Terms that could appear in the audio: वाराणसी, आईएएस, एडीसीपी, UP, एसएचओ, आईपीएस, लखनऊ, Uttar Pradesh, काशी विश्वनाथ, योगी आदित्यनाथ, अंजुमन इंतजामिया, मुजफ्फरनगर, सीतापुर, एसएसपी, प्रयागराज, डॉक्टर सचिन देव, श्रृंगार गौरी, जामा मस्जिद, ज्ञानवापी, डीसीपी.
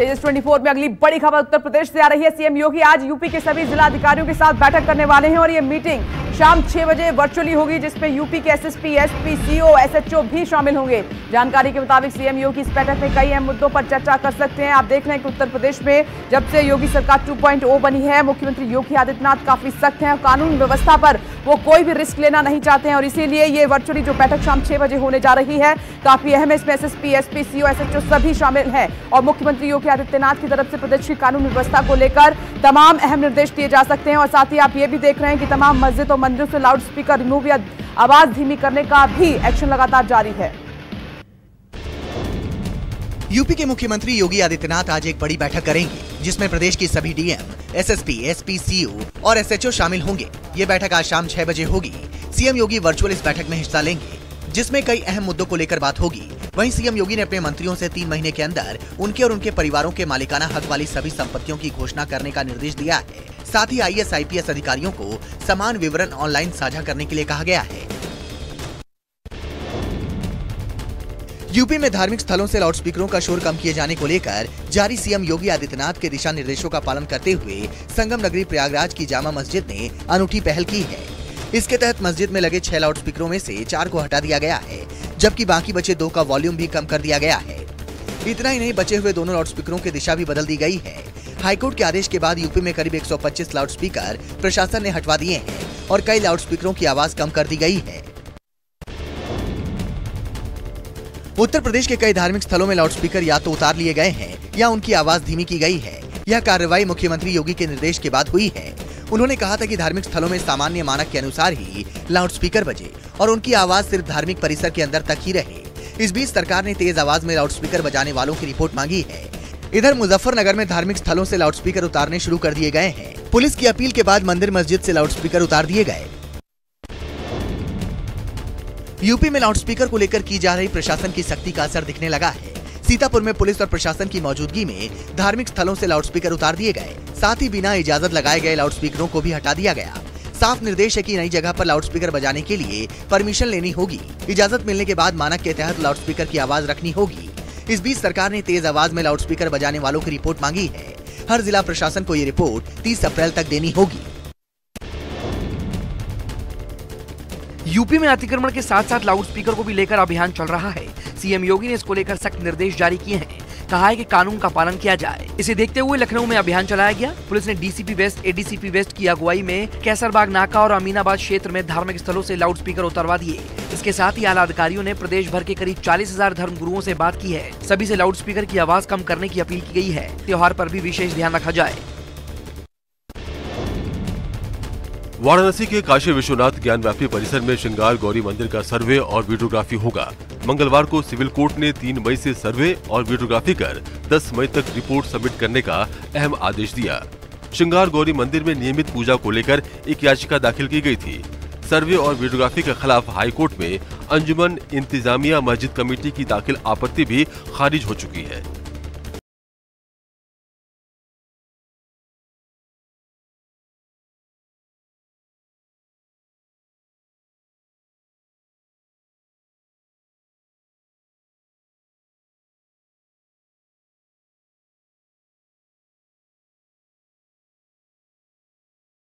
तेजस 24 में अगली बड़ी खबर उत्तर प्रदेश से आ रही है। सीएम योगी आज यूपी के सभी जिलाधिकारियों के साथ बैठक करने वाले हैं और ये मीटिंग शाम 6 बजे वर्चुअली होगी, जिसमें यूपी के एसएसपी, एसपी, सीओ, एसएचओ भी शामिल होंगे। जानकारी के मुताबिक सीएम योगी इस बैठक में कई अहम मुद्दों पर चर्चा कर सकते हैं। आप देख रहे हैं कि उत्तर प्रदेश में जब से योगी सरकार 2.0 बनी है, मुख्यमंत्री योगी आदित्यनाथ काफी सख्त हैं और कानून व्यवस्था पर वो कोई भी रिस्क लेना नहीं चाहते हैं और इसीलिए ये वर्चुअली जो बैठक शाम 6 बजे होने जा रही है काफी अहम है। इसमें एसएसपी, एसपी, सीओ, एसएचओ सभी शामिल हैं और मुख्यमंत्री योगी आदित्यनाथ की तरफ से प्रदेश की कानून व्यवस्था को लेकर तमाम अहम निर्देश दिए जा सकते हैं। और साथ ही आप ये भी देख रहे हैं कि तमाम मस्जिदों, मंदिरों से लाउड स्पीकर रिमूव या आवाज धीमी करने का भी एक्शन लगातार जारी है। यूपी के मुख्यमंत्री योगी आदित्यनाथ आज एक बड़ी बैठक करेंगे, जिसमें प्रदेश की सभी डीएम, एसएसपी, एसपी, सीओ और एसएचओ शामिल होंगे। ये बैठक आज शाम 6 बजे होगी। सीएम योगी वर्चुअल इस बैठक में हिस्सा लेंगे, जिसमें कई अहम मुद्दों को लेकर बात होगी। वहीं सीएम योगी ने अपने मंत्रियों से 3 महीने के अंदर उनके और उनके परिवारों के मालिकाना हक वाली सभी संपत्तियों की घोषणा करने का निर्देश दिया है। साथ ही आईएएस, आईपीएस अधिकारियों को समान विवरण ऑनलाइन साझा करने के लिए कहा गया है। यूपी में धार्मिक स्थलों से लाउडस्पीकरों का शोर कम किए जाने को लेकर जारी सीएम योगी आदित्यनाथ के दिशा निर्देशों का पालन करते हुए संगम नगरी प्रयागराज की जामा मस्जिद ने अनूठी पहल की है। इसके तहत मस्जिद में लगे 6 लाउडस्पीकरों में से 4 को हटा दिया गया है, जबकि बाकी बचे 2 का वॉल्यूम भी कम कर दिया गया है। इतना ही नहीं, बचे हुए दोनों लाउडस्पीकरों की दिशा भी बदल दी गई है। हाईकोर्ट के आदेश के बाद यूपी में करीब 125 लाउडस्पीकर प्रशासन ने हटवा दिए हैं और कई लाउडस्पीकरों की आवाज कम कर दी गई है। उत्तर प्रदेश के कई धार्मिक स्थलों में लाउडस्पीकर या तो उतार लिए गए हैं या उनकी आवाज धीमी की गई है। यह कार्रवाई मुख्यमंत्री योगी के निर्देश के बाद हुई है। उन्होंने कहा था कि धार्मिक स्थलों में सामान्य मानक के अनुसार ही लाउडस्पीकर बजे और उनकी आवाज सिर्फ धार्मिक परिसर के अंदर तक ही रहे। इस बीच सरकार ने तेज आवाज में लाउडस्पीकर बजाने वालों की रिपोर्ट मांगी है। इधर मुजफ्फरनगर में धार्मिक स्थलों से लाउडस्पीकर उतारने शुरू कर दिए गए हैं। पुलिस की अपील के बाद मंदिर, मस्जिद से लाउडस्पीकर उतार दिए गए। यूपी में लाउडस्पीकर को लेकर की जा रही प्रशासन की सख्ती का असर दिखने लगा है। सीतापुर में पुलिस और प्रशासन की मौजूदगी में धार्मिक स्थलों से लाउडस्पीकर उतार दिए गए, साथ ही बिना इजाजत लगाए गए लाउडस्पीकरों को भी हटा दिया गया। साफ निर्देश है कि नई जगह पर लाउडस्पीकर बजाने के लिए परमिशन लेनी होगी। इजाजत मिलने के बाद मानक के तहत लाउडस्पीकर की आवाज रखनी होगी। इस बीच सरकार ने तेज आवाज में लाउडस्पीकर बजाने वालों की रिपोर्ट मांगी है। हर जिला प्रशासन को ये रिपोर्ट 30 अप्रैल तक देनी होगी। यूपी में अतिक्रमण के साथ साथ लाउडस्पीकर को भी लेकर अभियान चल रहा है। सीएम योगी ने इसको लेकर सख्त निर्देश जारी किए हैं। कहा है कि कानून का पालन किया जाए। इसे देखते हुए लखनऊ में अभियान चलाया गया। पुलिस ने डीसीपी वेस्ट, एडीसीपी वेस्ट की अगुवाई में कैसरबाग नाका और अमीनाबाद क्षेत्र में धार्मिक स्थलों से लाउडस्पीकर उतरवा दिए। इसके साथ ही आला अधिकारियों ने प्रदेश भर के करीब 40,000 धर्म गुरुओं से बात की है। सभी से लाउडस्पीकर की आवाज कम करने की अपील की गई है। त्योहार पर भी विशेष ध्यान रखा जाए। वाराणसी के काशी विश्वनाथ ज्ञानवापी परिसर में श्रृंगार गौरी मंदिर का सर्वे और वीडियोग्राफी होगा। मंगलवार को सिविल कोर्ट ने 3 मई से सर्वे और वीडियोग्राफी कर 10 मई तक रिपोर्ट सबमिट करने का अहम आदेश दिया। श्रृंगार गौरी मंदिर में नियमित पूजा को लेकर एक याचिका दाखिल की गई थी। सर्वे और वीडियोग्राफी के खिलाफ हाईकोर्ट में अंजुमन इंतजामिया मस्जिद कमेटी की दाखिल आपत्ति भी खारिज हो चुकी है।